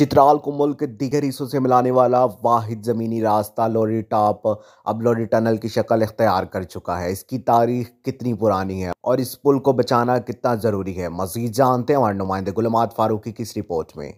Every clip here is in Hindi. चित्राल को मुल्क दीगर हिस्सों से मिलाने वाला वाहिद ज़मीनी रास्ता लौरी टाप अब लौरी टनल की शक्ल इख्तियार कर चुका है। इसकी तारीख कितनी पुरानी है और इस पुल को बचाना कितना ज़रूरी है, मज़ीद जानते हैं हमारे नुमाइंदे गुल हमाद फारूकी की इस रिपोर्ट में।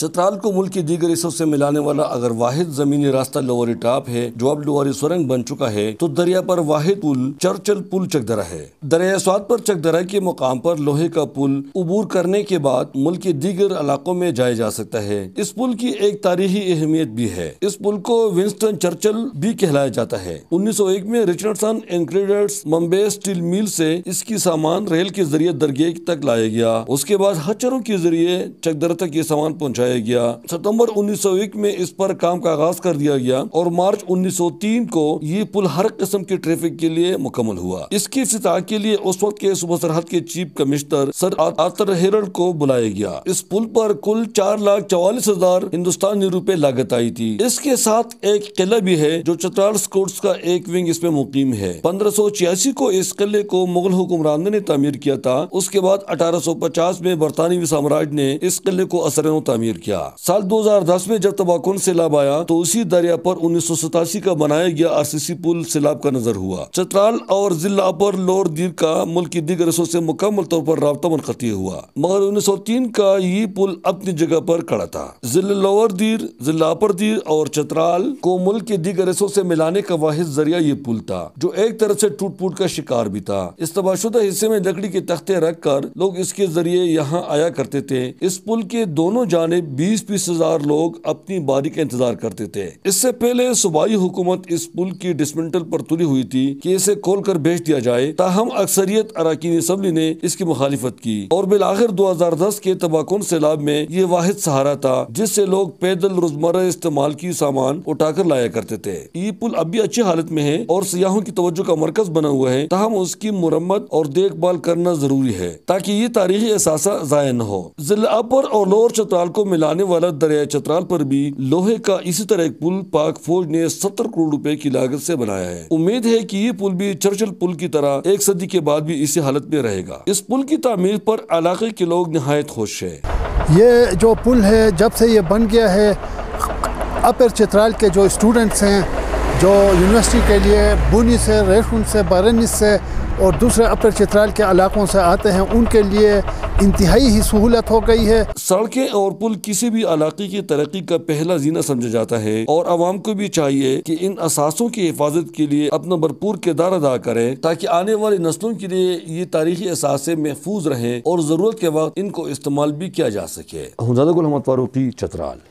चित्राल को मुल्क के दीगर हिस्सों से मिलाने वाला अगर वाहिद ज़मीनी रास्ता लवारी टाप है जो अब लवारी सुरंग बन चुका है, तो दरिया पर वाहिद पुल चर्चिल पुल चकदरा है। दरिया स्वाद पर चकदरा के मुकाम पर लोहे का पुल उबूर करने के बाद मुल्क के दीगर इलाकों में जाया जा सकता है। इस पुल की एक तारीखी अहमियत भी है। इस पुल को विंस्टन चर्चिल भी कहलाया जाता है। 1901 में Richardson and Cruddas Bombay steel mill से इसकी सामान रेल के जरिए दरिया तक लाया गया। उसके बाद हचरों के जरिए चकदरा तक ये सामान पहुँचाया गया। सितंबर 1901 में इस पर काम का आगाज कर दिया गया और मार्च 1903 को ये पुल हर किस्म के ट्रैफिक के लिए मुकम्मल हुआ। इसकी इफ्तिताह के लिए उस वक्त के सूबा सरहद के chief commissioner sir Asher Heron को बुलाया गया। इस पुल पर कुल 4,44,000 हिंदुस्तानी रुपए लागत आई थी। इसके साथ एक किला भी है जो चित्राल स्कोर्ट्स का एक विंग इसमें मुकीम है। 1586 को इस किले को मुगल हुक्मरानों ने तामीर किया था। उसके बाद 1850 में बरतानवी साम्राज्य ने इस किले को असरों तामीर किया। साल 2010 में जब तबाकुन सैलाब आया तो उसी दरिया पर 1987 का बनाया गया आरसीसी पुल सैलाब का नजर हुआ। चित्राल और जिला अपर लोवरदीर का मुल्क की दीगर हिस्सों से मुकम्मल तौर पर राब्ता मुनक़ती हुआ, मगर 1903 का ये पुल अपनी जगह पर खड़ा था। जिला लोवरदीर, जिला अपर दीर और चित्राल को मुल्क के दीगर हिस्सों से मिलाने का वाहिद जरिया ये पुल था, जो एक तरफ से टूट फूट का शिकार भी था। इस तबाशुदा हिस्से में लकड़ी के तख्ते रख कर लोग इसके जरिए यहाँ आया करते थे। इस पुल के दोनों जाने 20-20,000 लोग अपनी बारी का इंतजार करते थे। इससे पहले सूबाई हुकूमत इस पुल की डिसमेंटल पर तुली हुई थी कि इसे खोल कर बेच दिया जाए, ताहम अक्सरियत अराकीन असम्बली ने इसकी मुखालिफत की और बिलाखिर 2010 के तबाकुन सैलाब में ये वाहिद सहारा था जिससे लोग पैदल रोजमर्रा इस्तेमाल की सामान उठाकर लाया करते थे। ये पुल अब भी अच्छी हालत में है और सियाहों की तवज्जो का मरकज बना हुआ है, ताहम उसकी मुरम्मत और देखभाल करना जरूरी है ताकि ये तारीखी असासा ज़ाया न हो। जिला अपर और लोअर चित्राल को मिलाने वाला दरिया चित्राल पर भी लोहे का इसी तरह एक पुल पाक फौज ने 70 करोड़ रुपए की लागत से बनाया है। उम्मीद है कि ये पुल भी चर्चिल पुल की तरह एक सदी के बाद भी इसी हालत में रहेगा। इस पुल की तामीर पर इलाके के लोग नहायत खुश हैं। ये जो पुल है जब से ये बन गया है, अपर चित्राल के जो स्टूडेंट्स हैं जो यूनिवर्सिटी के लिए बुनी से, रेखुन से, बारनिस से और दूसरे अपर चित्राल के इलाकों से आते हैं, उनके लिए इंतहाई ही सहूलत हो गई है। सड़कें और पुल किसी भी इलाके की तरक्की का पहला जीना समझा जाता है और आवाम को भी चाहिए कि इन असासों की हिफाजत के लिए अपना भरपूर किरदार अदा करें ताकि आने वाली नस्लों के लिए ये तारीखी असासे महफूज रहें और जरूरत के वक्त इनको इस्तेमाल भी किया जा सके। गुल हमद फारूकी, चित्राल।